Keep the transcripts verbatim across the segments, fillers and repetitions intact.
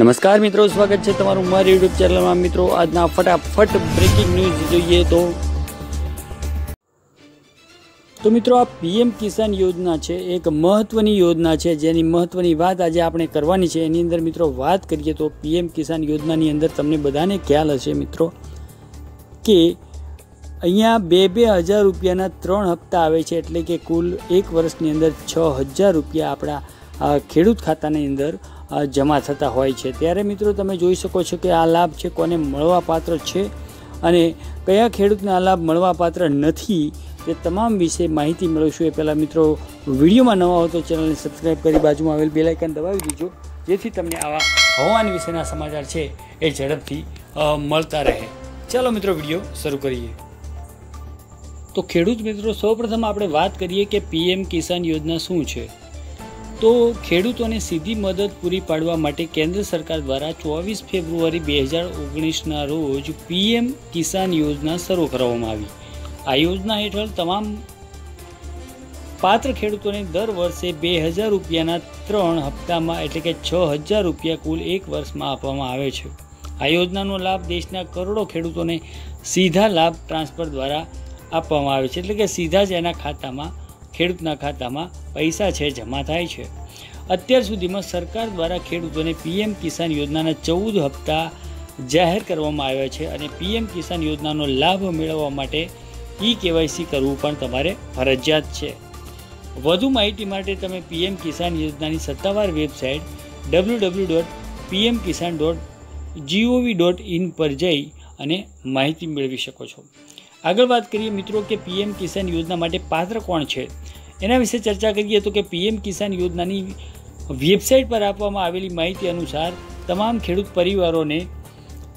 નમસ્કાર મિત્રો, સ્વાગત છે તમારું મારી યુટ્યુબ ચેનલમાં। મિત્રો, આજના ફટાફટ બ્રેકિંગ ન્યૂઝ જોઈએ તો તો મિત્રો આ પીએમ કિસાન યોજના છે, એક મહત્વની યોજના છે જેની મહત્વની વાત આજે આપણે કરવાની છે। એની અંદર મિત્રો વાત કરીએ તો પીએમ કિસાન યોજનાની અંદર તમને બધાને ખ્યાલ હશે મિત્રો કે અહીંયા બે બે હજાર રૂપિયાના ત્રણ હપ્તા આવે છે, એટલે કે કુલ એક વર્ષની અંદર છ હજાર રૂપિયા આપણા ખેડૂત ખાતાની અંદર જમા થતા હોય છે। ત્યારે મિત્રો તમે જોઈ શકો છો કે આ લાભ છે કોને મળવાપાત્ર છે અને કયા ખેડૂતને આ લાભ મળવાપાત્ર નથી, તે તમામ વિશે માહિતી મેળવશું। એ પહેલાં મિત્રો વિડીયોમાં નવા હો તો ચેનલને સબસ્ક્રાઈબ કરી બાજુમાં આવેલ બેલ આઇકન દબાવી દીજો, જેથી તમને આવા હવામાન વિશેના સમાચાર છે એ ઝડપથી મળતા રહે। ચાલો મિત્રો વિડીયો શરૂ કરીએ। તો ખેડૂત મિત્રો સૌપ્રથમ આપણે વાત કરીએ કે પીએમ કિસાન યોજના શું છે। તો ખેડૂતોને સીધી મદદ પૂરી પાડવા માટે કેન્દ્ર સરકાર દ્વારા ચોવીસ ફેબ્રુઆરી બે હજાર ઓગણીસના રોજ પીએમ કિસાન યોજના શરૂ કરવામાં આવી। આ યોજના હેઠળ તમામ પાત્ર ખેડૂતોને દર વર્ષે બે હજાર રૂપિયાના ત્રણ હપ્તામાં એટલે કે છ હજાર રૂપિયા કુલ એક વર્ષમાં આપવામાં આવે છે। આ યોજનાનો લાભ દેશના કરોડો ખેડૂતોને સીધા લાભ ટ્રાન્સફર દ્વારા આપવામાં આવે છે, એટલે કે સીધા જ એના ખાતામાં ખેડૂતના ખાતામાં પૈસા છે જમા થાય છે। અત્યાર સુધીમાં સરકાર દ્વારા ખેડૂતોને પીએમ કિસાન યોજનાના ચૌદ હપ્તા જાહેર કરવામાં આવ્યા છે અને પીએમ કિસાન યોજનાનો લાભ મેળવવા માટે ઈ કેવાયસી કરવું પણ તમારે ફરજિયાત છે। વધુ માહિતી માટે તમે પીએમ કિસાન યોજનાની સત્તાવાર website W W W dot P M Kisan dot G O V dot in પર જઈ અને માહિતી મેળવી શકો છો। આગળ વાત કરીએ મિત્રો કે પીએમ કિસાન યોજના માટે પાત્ર કોણ છે એના વિશે ચર્ચા કરીએ તો કે પીએમ કિસાન યોજનાની વેબસાઇટ પર આપવામાં આવેલી માહિતી અનુસાર તમામ ખેડૂત પરિવારોને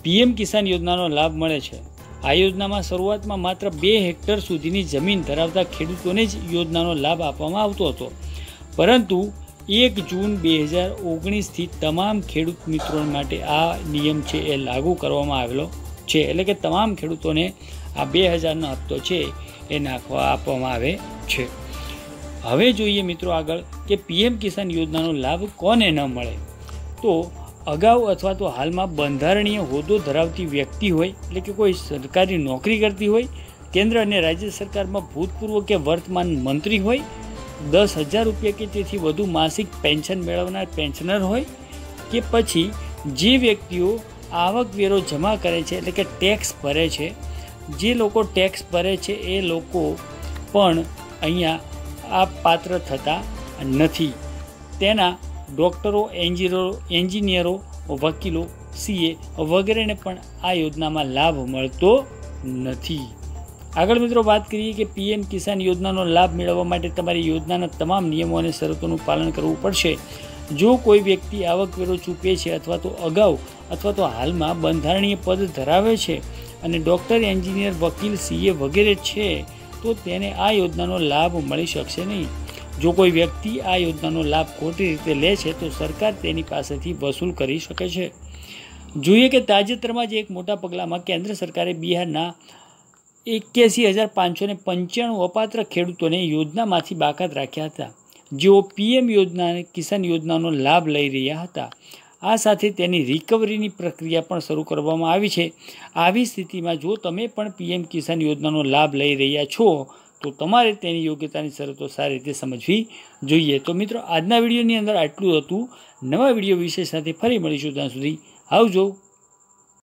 પીએમ કિસાન યોજનાનો લાભ મળે છે। આ યોજનામાં શરૂઆતમાં માત્ર બે હેક્ટર સુધીની જમીન ધરાવતા ખેડૂતોને જ યોજનાનો લાભ આપવામાં આવતો હતો, પરંતુ એક જૂન બે હજાર ઓગણીસથી તમામ ખેડૂત મિત્રો માટે આ નિયમ છે એ લાગુ કરવામાં આવેલો છે, એટલે કે તમામ ખેડૂતોને આ બે હજારનો હપ્તો છે એ નાખવા આપવામાં આવે છે। હવે જોઈએ મિત્રો આગળ કે પીએમ કિસાન યોજનાનો લાભ કોને ન મળે, તો અગાઉ અથવા તો હાલમાં બંધારણીય હોદ્દો ધરાવતી વ્યક્તિ હોય, એટલે કે કોઈ સરકારી નોકરી કરતી હોય, કેન્દ્ર અને રાજ્ય સરકારમાં ભૂતપૂર્વ કે વર્તમાન મંત્રી હોય, દસ હજાર રૂપિયા કે તેથી વધુ માસિક પેન્શન મેળવનાર પેન્શનર હોય, કે પછી જે વ્યક્તિઓ આવકવેરો જમા કરે છે એટલે કે ટેક્સ ભરે છે, જે લોકો ટેક્સ ભરે છે એ લોકો પણ અહીંયા આ પાત્ર થતા નથી। તેના ડૉક્ટરો, એન્જિરો એન્જિનિયરો, વકીલો, સીએ વગેરેને પણ આ યોજનામાં લાભ મળતો નથી। આગળ મિત્રો વાત કરીએ કે પીએમ કિસાન યોજનાનો લાભ મેળવવા માટે તમારી યોજનાના તમામ નિયમો અને શરતોનું પાલન કરવું પડશે। જો કોઈ વ્યક્તિ આવકવેરો ચૂકવે છે અથવા તો અગાઉ અથવા તો હાલમાં બંધારણીય પદ ધરાવે છે અને ડૉક્ટર, એન્જિનિયર, વકીલ, સીએ વગેરે છે, તો તેને આ યોજનાનો લાભ મળી શકશે નહીં। જો કોઈ વ્યક્તિ આ યોજનાનો લાભ ખોટી રીતે લે છે તો સરકાર તેની પાસેથી વસૂલ કરી શકે છે। જોઈએ કે તાજેતરમાં જ એક મોટા પગલામાં કેન્દ્ર સરકારે બિહારના એક્યાસી હજાર પાંચસો ને પંચાણું અપાત્ર ખેડૂતોને યોજનામાંથી બાકાત રાખ્યા હતા, જેઓ પીએમ યોજના કિસાન યોજનાનો લાભ લઈ રહ્યા હતા। આ સાથે તેની રિકવરીની પ્રક્રિયા પણ શરૂ કરવામાં આવી છે। આવી સ્થિતિમાં જો તમે પણ પીએમ કિસાન યોજનાનો લાભ લઈ રહ્યા છો તો તમારે તેની યોગ્યતાની શરતો સારી રીતે સમજવી જોઈએ। તો મિત્રો આજના વિડીયોની અંદર આટલું હતું। નવા વિડીયો વિશે સાથે ફરી મળીશું, ત્યાં સુધી આવજો।